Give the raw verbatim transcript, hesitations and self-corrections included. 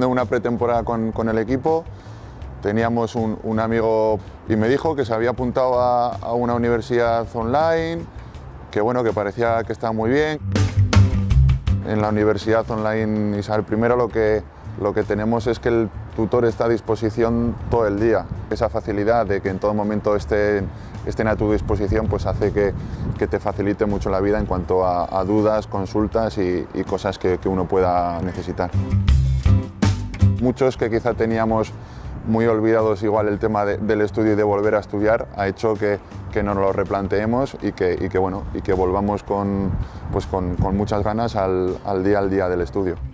haciendo una pretemporada con, con el equipo, teníamos un, un amigo y me dijo que se había apuntado a, a una universidad online, que bueno, que parecía que estaba muy bien. En la Universidad Online Isabel primero lo que, lo que tenemos es que el tutor está a disposición todo el día. Esa facilidad de que en todo momento estén, estén a tu disposición pues hace que, que te facilite mucho la vida en cuanto a, a dudas, consultas y, y cosas que, que uno pueda necesitar. Muchos que quizá teníamos muy olvidados igual el tema de, del estudio y de volver a estudiar, ha hecho que, que nos lo replanteemos y que, y que, bueno, y que volvamos con, pues con, con muchas ganas al, al día al día del estudio.